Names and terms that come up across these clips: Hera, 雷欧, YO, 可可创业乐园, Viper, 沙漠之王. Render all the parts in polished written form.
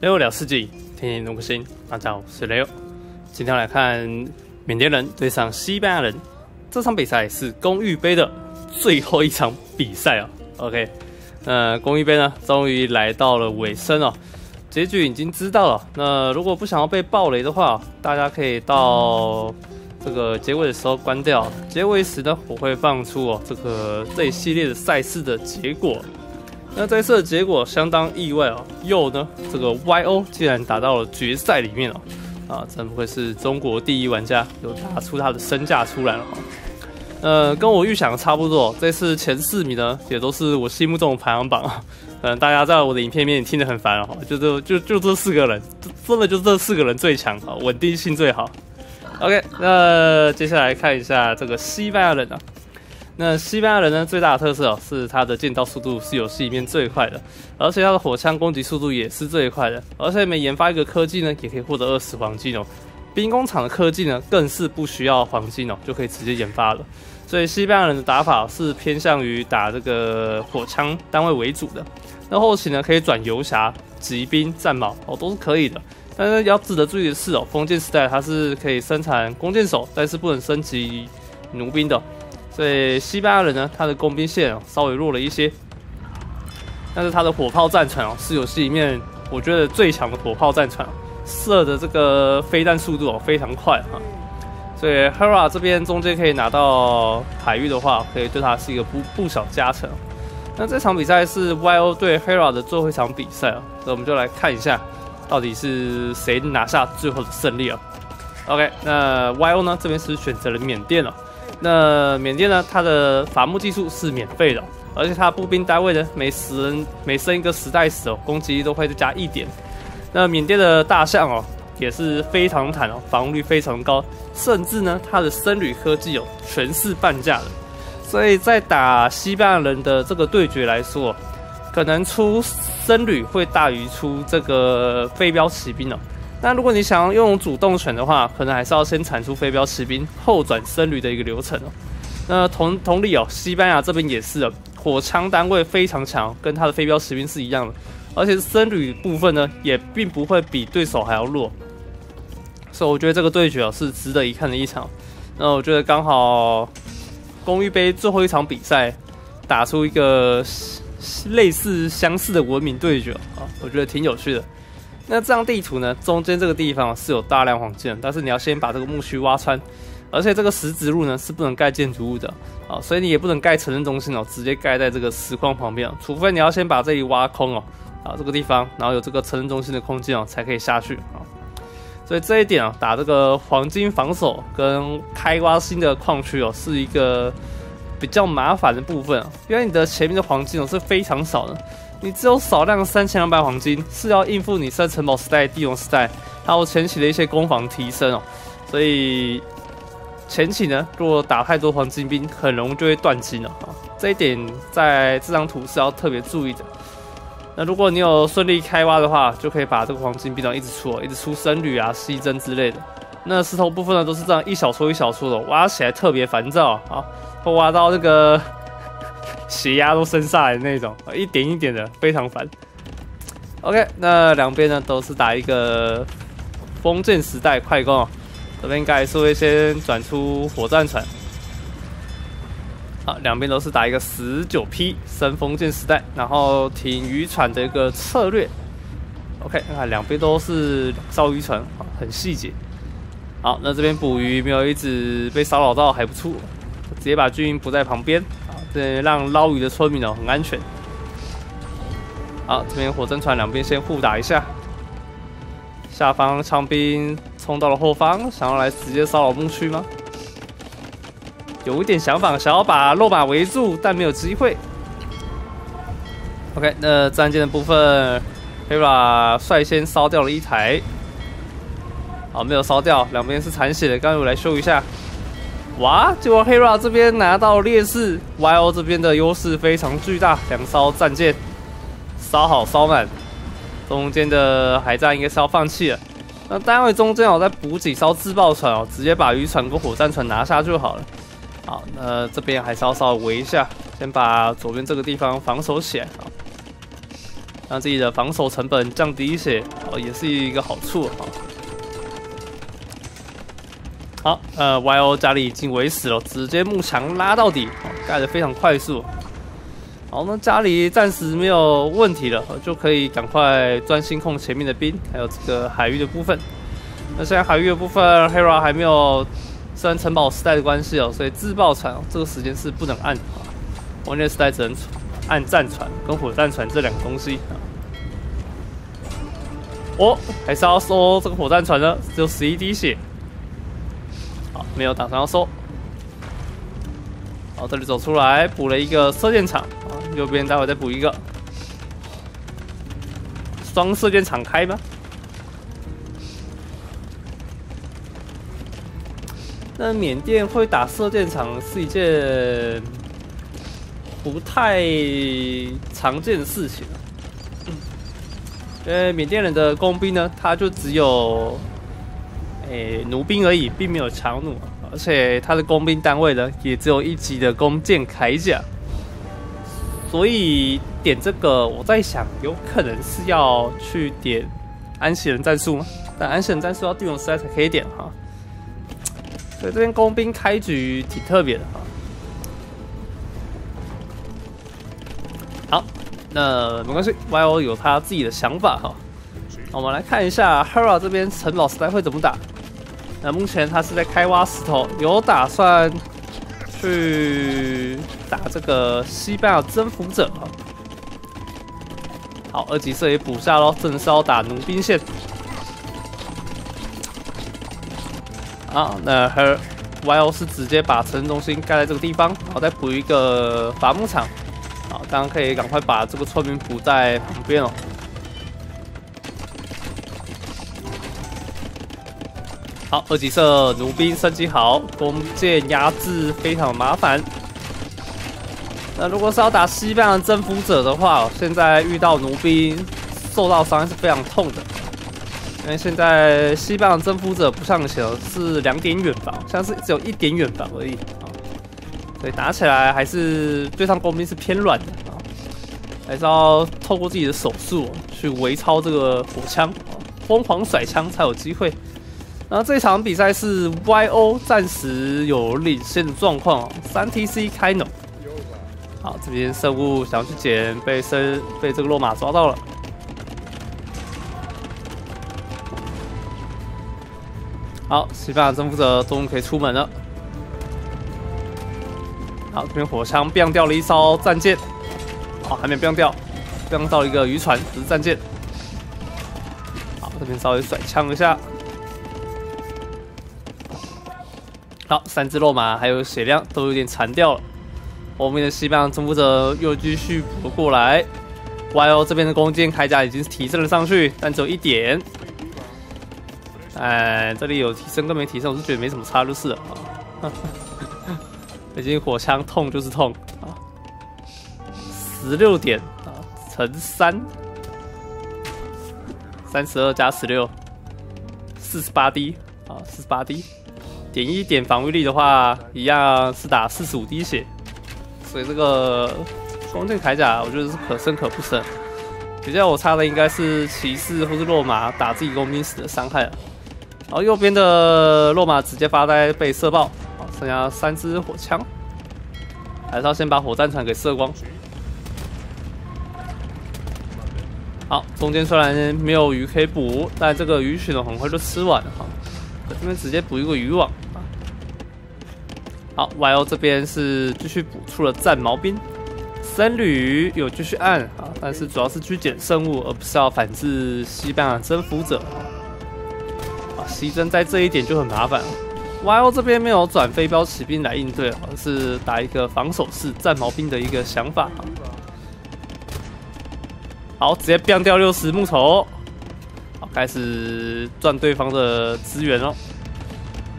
雷欧聊世纪，天天更新。大家好，我是雷欧。今天来看缅甸人对上西班牙人，这场比赛是公寓杯的最后一场比赛啊。OK， 那公寓杯呢，终于来到了尾声哦。结局已经知道了。那如果不想要被爆雷的话，大家可以到这个结尾的时候关掉。结尾时呢，我会放出哦这一系列的赛事的结果。 那这次的结果相当意外哦，又呢这个 YO 竟然打到了决赛里面哦，啊，真不愧是中国第一玩家，有打出他的身价出来了哦。跟我预想的差不多哦，这次前4名呢也都是我心目中的排行榜啊。大家在我的影片里面听得很烦哦，就这4个人，真的就这4个人最强啊，稳定性最好。OK， 那接下来看一下这个西班牙人啊。 那西班牙人呢，最大的特色哦，是他的剑道速度是游戏里面最快的，而且他的火枪攻击速度也是最快的，而且每研发一个科技呢，也可以获得20黄金哦。兵工厂的科技呢，更是不需要黄金哦，就可以直接研发了。所以西班牙人的打法是偏向于打这个火枪单位为主的，那后期呢可以转游侠、骑兵、战矛哦，都是可以的。 但是要值得注意的是哦，封建时代它是可以生产弓箭手，但是不能升级弩兵的。 所以西班牙人呢，他的工兵线哦稍微弱了一些，但是他的火炮战船哦是游戏里面我觉得最强的火炮战船，射的这个飞弹速度哦非常快啊。所以 Hera 这边中间可以拿到海域的话，可以对他是一个不小加成。那这场比赛是 YO 对 Hera 的最后一场比赛啊，所以我们就来看一下到底是谁拿下最后的胜利啊。OK， 那 YO 呢这边是选择了缅甸了。 那缅甸呢，它的伐木技术是免费的哦，而且它的步兵单位呢，每升一个10 dice哦，攻击力都会再加1点。那缅甸的大象哦，也是非常坦哦，防御率非常高，甚至呢，它的僧侣科技哦，全是半价的。所以在打西班牙人的这个对决来说，可能出僧侣会大于出这个飞镖骑兵哦。 那如果你想要用主动权的话，可能还是要先产出飞镖骑兵，后转僧侣的一个流程哦。那同理哦，西班牙这边也是哦，火枪单位非常强，跟他的飞镖骑兵是一样的，而且僧侣部分呢也并不会比对手还要弱，所以我觉得这个对决哦是值得一看的一场。那我觉得刚好公寓杯最后一场比赛打出一个类似相似的文明对决啊，我觉得挺有趣的。 那这张地图呢，中间这个地方是有大量黄金，但是你要先把这个墓区挖穿，而且这个石子路呢是不能盖建筑物的啊，所以你也不能盖城镇中心哦，直接盖在这个石矿旁边，除非你要先把这里挖空哦，啊这个地方，然后有这个城镇中心的空间哦，才可以下去啊。所以这一点啊，打这个黄金防守跟开挖新的矿区哦，是一个比较麻烦的部分啊，因为你的前面的黄金哦是非常少的。 你只有少量3200黄金，是要应付你在城堡时代、地龙时代，还有前期的一些攻防提升哦。所以前期呢，如果打太多黄金兵，很容易就会断金了啊。这一点在这张图是要特别注意的。那如果你有顺利开挖的话，就可以把这个黄金兵呢一直出，一直出僧侣啊、西征之类的。那石头部分呢，都是这样一小撮一小撮的，挖起来特别烦躁啊，会挖到那个。 血压都升上来的那种，一点一点的，非常烦。OK， 那两边呢都是打一个封建时代快攻、哦，这边应该是会先转出火战船。好，两边都是打一个19P 升封建时代，然后挺渔船的一个策略。OK， 看两边都是造渔船，很细节。好，那这边捕鱼没有一直被骚扰到，还不错，直接把军营不在旁边。 对，让捞鱼的村民哦很安全。好，这边火针船两边先互打一下。下方枪兵冲到了后方，想要来直接骚扰牧区吗？有一点想法，想要把肉马围住，但没有机会。OK， 那战舰的部分 ，Hera 率先烧掉了一台。好，没有烧掉，两边是残血的，刚才我来修一下。 哇！结果 Hera 这边拿到劣势 ，YO 这边的优势非常巨大，2艘战舰烧好烧满，中间的海战应该是要放弃了。那单位中间哦，再补几艘自爆船哦，直接把渔船跟火战船拿下就好了。好，那这边还是要稍微围一下，先把左边这个地方防守起来啊。让自己的防守成本降低一些，哦，也是一个好处。好，YO 家里已经围死了，直接木墙拉到底，盖得非常快速。好，那家里暂时没有问题了，就可以赶快专心控前面的兵，还有这个海域的部分。那现在海域的部分 ，Hera 还没有，虽然城堡时代的关系哦，所以自爆船这个时间是不能按的。 王者时代只能按战船跟火战船这两个东西啊。哦，还是要收这个火战船呢，只有11滴血。好，没有打算要收。好，这里走出来补了一个射箭场啊，右边待会再补一个。双射箭场开吗？那缅甸会打射箭场是一件 不太常见的事情，因为缅甸人的工兵呢，他就只有弩兵而已，并没有强弩，而且他的工兵单位呢，也只有一级的弓箭铠甲，所以点这个，我在想，有可能是要去点安息人战术吗？但安息人战术要地龙时代才可以点哈，所以这边工兵开局挺特别的哈。 好，那没关系 ，YO 有他自己的想法哈。我们来看一下 Hera 这边城堡时代会怎么打。那目前他是在开挖石头，有打算去打这个西班牙征服者哈。好，2级射也补下喽，正是要打弩兵线。好，那 YO 是直接把城中心盖在这个地方，然后再补一个伐木场。 好，当然可以赶快把这个村民补在旁边哦。好，2级射弩兵升级好，弓箭压制非常麻烦。那如果是要打西班牙征服者的话，现在遇到弩兵受到伤害是非常痛的，因为现在西班牙征服者不像以前是2点远防，像是只有1点远防而已。 对，打起来还是对上工兵是偏软的啊，还是要透过自己的手速去围抄这个火枪，疯狂甩枪才有机会。然后这场比赛是 YO 暂时有领先的状况，3TC 开弩。好，这边生物想要去捡，被这个落马抓到了。好，西班牙征服者终于可以出门了。 好，这边火枪变掉了一艘战舰，好，还没变掉，变到一个渔船，只是战舰。好，这边稍微甩枪一下。好，3只肉马还有血量都有点残掉了。后面的西班牙征服者又继续补了过来。YO 这边的弓箭铠甲已经提升了上去，但只有1点。哎，这里有提升跟没提升，我是觉得没什么差就是了啊。已经火枪痛就是痛啊，16点啊，乘3， 32加16， 48滴啊，48滴，点1点防御力的话，一样是打45滴血，所以这个弓箭铠甲我觉得是可升可不升，比较有差的应该是骑士或是落马打自己弓兵时的伤害了，然后右边的落马直接发呆被射爆。 剩下3只火枪，还是要先把火战船给射光。好，中间虽然没有鱼可以捕，但这个鱼群呢很快就吃完了哈。这边直接补一个渔网啊。好 ，YO 这边是继续补出了战矛兵，僧侣有继续按啊，但是主要是去捡圣物，而不是要反制西班牙征服者啊。西征在这一点就很麻烦了。 YO 这边没有转飞镖骑兵来应对，而是打一个防守式战矛兵的一个想法。好，直接变掉60木头，好，开始赚对方的资源哦。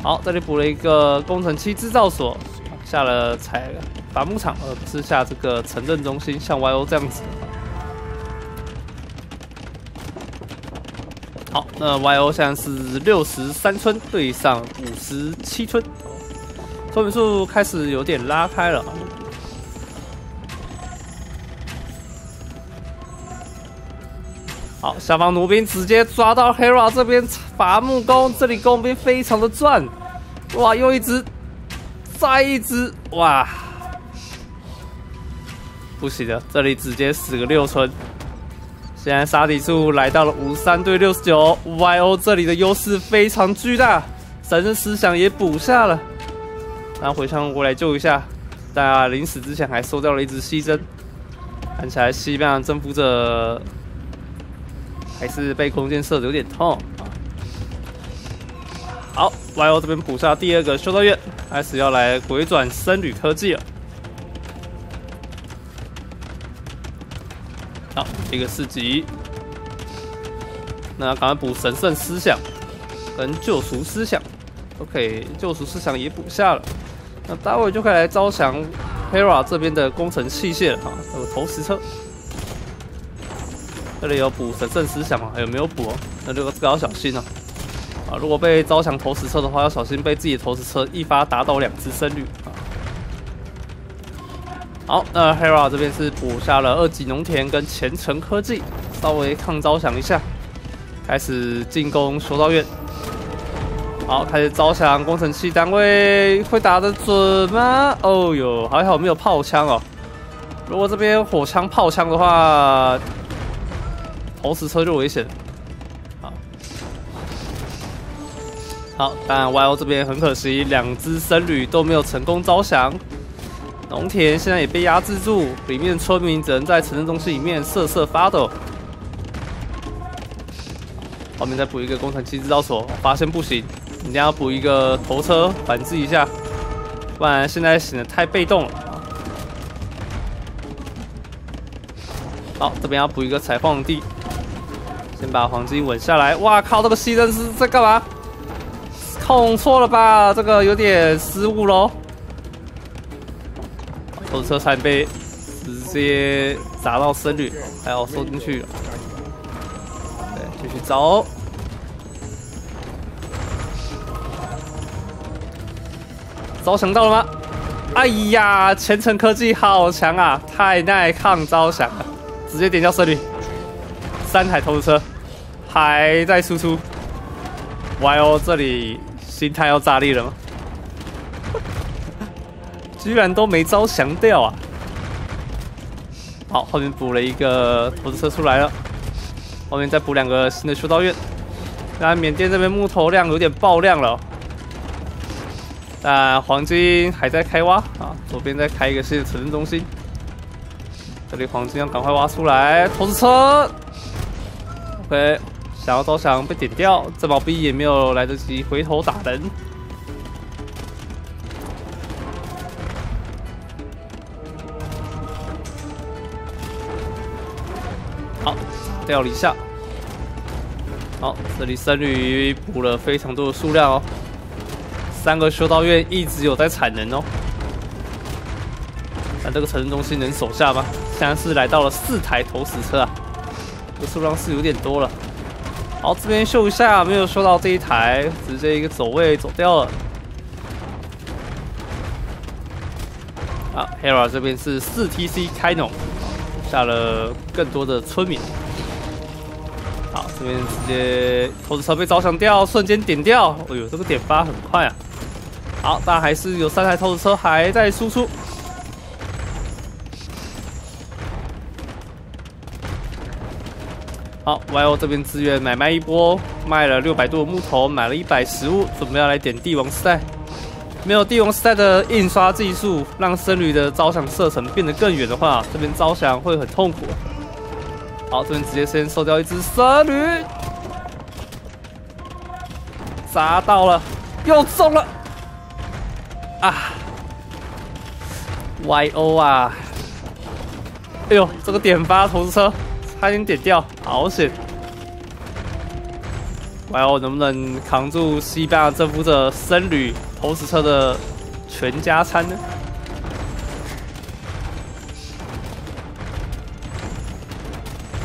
好，这里补了一个工程器制造所，下了采伐木场，而不是下这个城镇中心，像 YO 这样子。好，那 YO 现在是63村对上57村，村民数开始有点拉开了。好，下方弩兵直接抓到 Hera 这边伐木工，这里工兵非常的赚，哇，又一只，再一只，哇，不行了，这里直接死个六村。现在杀敌数来到了53对69 ，YO 这里的优势非常巨大，闪身思想也补下了，那回枪过来救一下，但临死之前还收掉了一只西征，看起来西班牙征服者。 还是被空间射的有点痛啊！好 ，YO 这边补下第二个修道院，开始要来回转僧侣科技了。好，一个4级，那赶快补神圣思想跟救赎思想。OK， 救赎思想也补下了，那待会就可以来招降 Hera 这边的工程器械了啊！有投石车。 这里有补神圣思想吗？还有没有补、哦？那这个要小心啊！啊，如果被招降投石车的话，要小心被自己的投石车一发打倒2只僧侣啊！好，那 Hera 这边是补下了2级农田跟虔诚科技，稍微抗招降一下，开始进攻修道院。好，开始招降工程器单位，会打得准吗？哦哟，还好没有炮枪哦。如果这边火枪、炮枪的话。 投石车就危险，好，好，当然 YO 这边很可惜，2只僧侣都没有成功招降，农田现在也被压制住，里面村民只能在城镇中心里面瑟瑟发抖。后面再补一个工程器制造所，发现不行，一定要补一个头车反制一下，不然现在显得太被动了。 好，这边要补一个采矿地，先把黄金稳下来。哇靠，这个牺牲是在干嘛？控错了吧？这个有点失误咯。投石车才被直接砸到僧侣，还要收进去了。对，继续走。招降到了吗？哎呀，虔诚科技好强啊，太耐抗招降了。 直接点掉僧侣，3台投石车还在输出 ，YO 这里心态要炸裂了吗？居然都没招降掉啊！好，后面补了一个投石车出来了，后面再补2个新的修道院。那缅甸这边木头量有点爆量了、哦，但黄金还在开挖啊，左边再开一个新的城镇中心。 这里黄金要赶快挖出来，投石车 ，OK， 想要招降被点掉，这毛逼也没有来得及回头打人。好，掉了一下。好，这里僧侣补了非常多的数量哦，3个修道院一直有在产能哦。 那这个城镇中心能守下吗？现在是来到了4台投石车啊，这数量是有点多了。好，这边秀一下，没有秀到这一台，直接一个走位走掉了。啊 ，Hera 这边是4TC 开农，下了更多的村民。好，这边直接投石车被招降掉，瞬间点掉。哎呦，这个点发很快啊。好，但还是有3台投石车还在输出。 好 ，YO 这边资源买卖一波，卖了600多木头，买了100食物，准备要来点帝王时代。没有帝王时代的印刷技术，让僧侣的招降射程变得更远的话，这边招降会很痛苦。好，这边直接先收掉一只僧侣，砸到了，又中了！啊 ，YO 啊！哎呦，这个点发投石车。 差点点掉，好险 ！YO 能不能扛住西班牙征服者僧侣投石车的全家餐呢？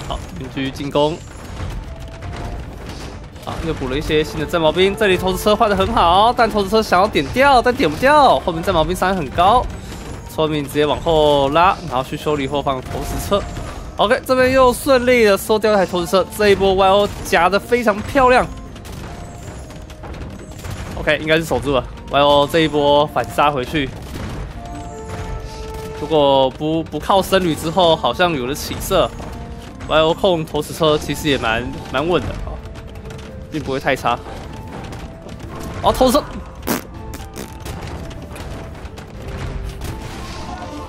好，继续进攻。好，又补了一些新的战矛兵。这里投石车换得很好，但投石车想要点掉，但点不掉。后面战矛兵伤害很高，村民直接往后拉，然后去修理后方投石车。OK， 这边又顺利的收掉一台拖车，这一波 YO 夹得非常漂亮。OK， 应该是守住了。YO 这一波反杀回去，如果不靠僧侣之后，好像有了起色。YO 控投石车其实也蛮稳的啊，并不会太差。哦，投石车。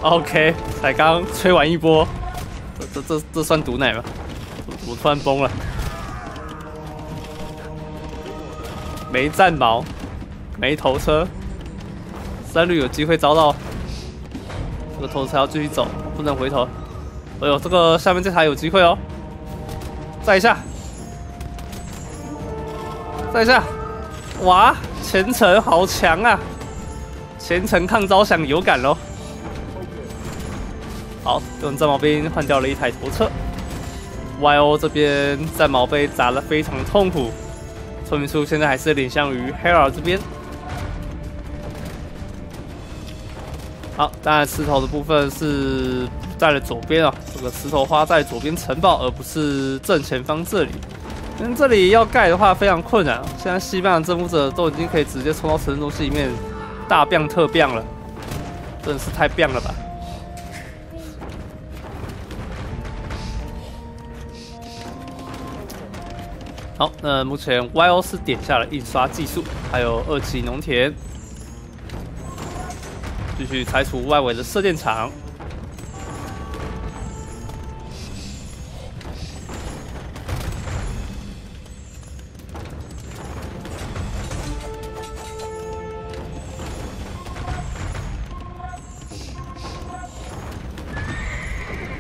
OK， 才刚吹完一波，这算毒奶吗？我突然崩了，没战矛，没头车，三绿有机会遭到，这个头车要继续走，不能回头。哎呦，这个下面这台有机会哦，再一下，再一下，哇，前程好强啊！前程抗招响有感咯。 好，用战矛兵换掉了一台拖车。YO 这边战矛被砸得非常痛苦，村民数现在还是领先于 Hera 这边。好，当然石头的部分是在了左边啊，这个石头花在左边城堡，而不是正前方这里。因为这里要盖的话非常困难啊，现在西班牙征服者都已经可以直接冲到城市中心里面大变特变了，真的是太变了吧！ 好，那目前 YO 是点下了印刷技术，还有2期农田，继续拆除外围的射电场。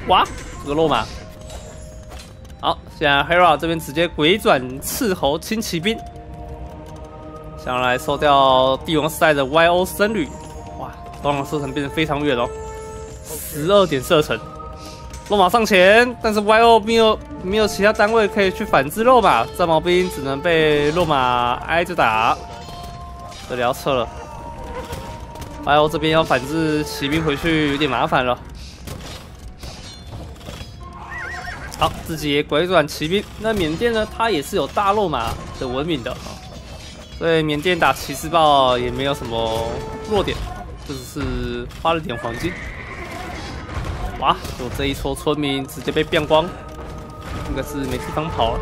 哇，这个肉马！ 好，现在 Hera 这边直接鬼转斥候轻骑兵，想要来收掉帝王时代的 YO 僧侣。哇，东狼射程变得非常远哦，12点射程。肉马上前，但是 YO 没有其他单位可以去反制肉马，战矛兵只能被肉马挨着打。这里要撤了 ，YO 这边要反制骑兵回去有点麻烦了。 好，自己也拐转骑兵。那缅甸呢？它也是有大肉马的文明的，所以缅甸打骑士豹也没有什么弱点，就只是花了点黄金。哇，我这一撮村民直接被变光，应该是没地方跑了。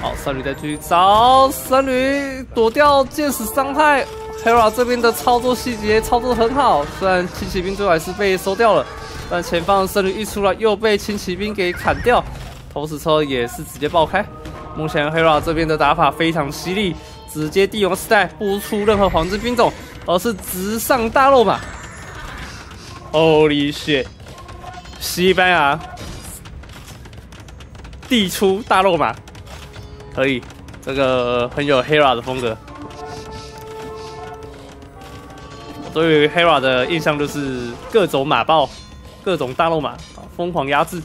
好，僧侣再继续找，僧侣躲掉箭矢伤害。Hera 这边的操作细节操作很好，虽然轻骑兵最后还是被收掉了。 但前方的僧侣一出来，又被轻骑兵给砍掉，投石车也是直接爆开。目前 Hera 这边的打法非常犀利，直接帝王时代不出任何黄金兵种，而是直上大肉马。Holy shit！ 西班牙地出大肉马，可以，这个很有 Hera 的风格。我对于 Hera 的印象就是各种马爆。 各种大肉马疯狂压制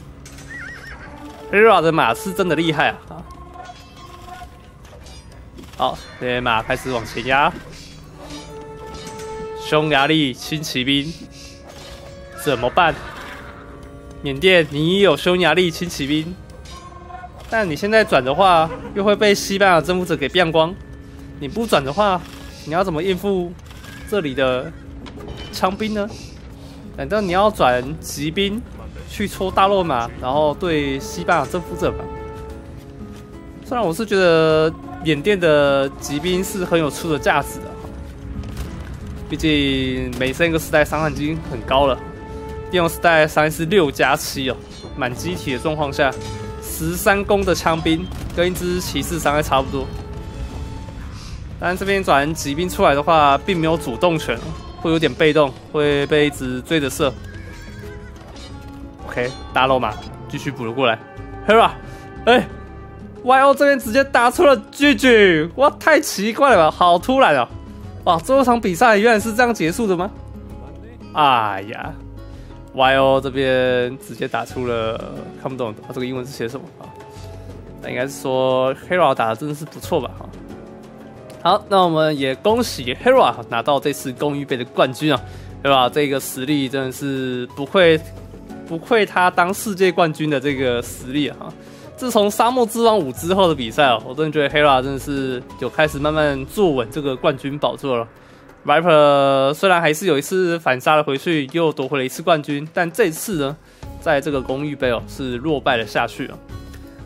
，Hera 的马是真的厉害啊！好，这些马开始往前压，匈牙利轻骑兵怎么办？缅甸你有匈牙利轻骑兵，但你现在转的话，又会被西班牙征服者给变光。你不转的话，你要怎么应付这里的枪兵呢？ 难道你要转骑兵去戳大肉马，然后对西班牙征服者吗？虽然我是觉得缅甸的骑兵是很有出的价值的，毕竟每升一个时代伤害已经很高了。帝王时代伤害是6+7哦，满机体的状况下，13公的枪兵跟一支骑士伤害差不多。但这边转骑兵出来的话，并没有主动权。 会有点被动，会被一直追着射。OK， 大肉马继续补了过来。Hera， 哎 ，YO 这边直接打出了GG，哇，太奇怪了吧，好突然哦！哇，最后一场比赛原来是这样结束的吗？哎呀 ，YO 这边直接打出了看不懂啊，这个英文是写什么啊？那应该是说 Hera 打的真的是不错吧？哈。 好，那我们也恭喜 Hera 拿到这次公益杯的冠军啊！Hera 这个实力真的是不愧不愧他当世界冠军的这个实力哈。自从沙漠之王5之后的比赛哦，我真的觉得 Hera 真的是有开始慢慢坐稳这个冠军宝座了。 Viper 虽然还是有一次反杀了回去，又夺回了一次冠军，但这次呢，在这个公寓杯哦是落败了下去了。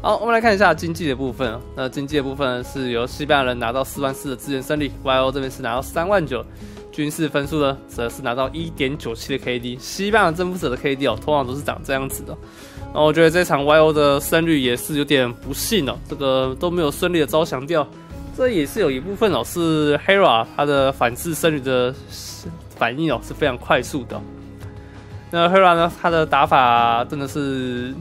好，我们来看一下经济的部分啊。那经济的部分是由西班牙人拿到44000的资源胜利 ，YO 这边是拿到39000，军事分数呢则是拿到 1.97 的 KD。西班牙征服者的 KD 哦，通常都是长这样子的。那我觉得这场 YO 的胜率也是有点不幸哦，这个都没有顺利的招降掉。 这也是有一部分哦，是 Hera 她的反制胜率的反应哦是非常快速的。那 Hera 呢，她的打法真的是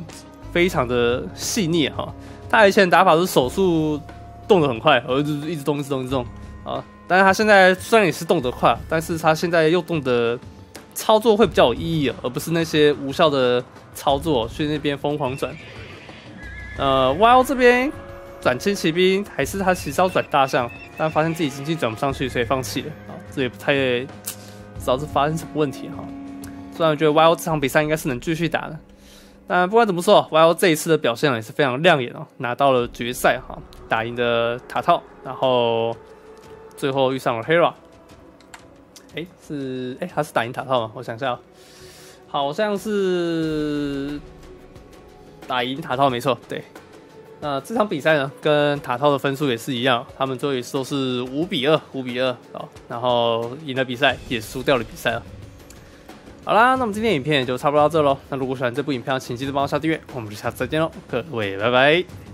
非常的细腻哈、哦。她以前打法是手速动得很快，一直动一直动一直动啊。但是她现在虽然也是动得快，但是她现在又动的操作会比较有意义、哦，而不是那些无效的操作、哦、去那边疯狂转。YO 这边。 转轻骑兵还是他其实要转大象，但发现自己经济转不上去，所以放弃了啊。这也不太知道是发生什么问题哈。虽然我觉得 YO 这场比赛应该是能继续打的，但不管怎么说 ，YO 这一次的表现也是非常亮眼哦，拿到了决赛哈，打赢的塔套，然后最后遇上了 Hera。他是打赢塔套吗？我想一下、哦，好像是打赢塔套没错，对。 那这场比赛呢，跟塔套的分数也是一样，他们最后也都是5比2，5比2啊，然后赢了比赛，也输掉了比赛了。好啦，那我们今天影片也就差不多到这喽。那如果喜欢这部影片，请记得帮我下订阅，我们就下次再见喽，各位，拜拜。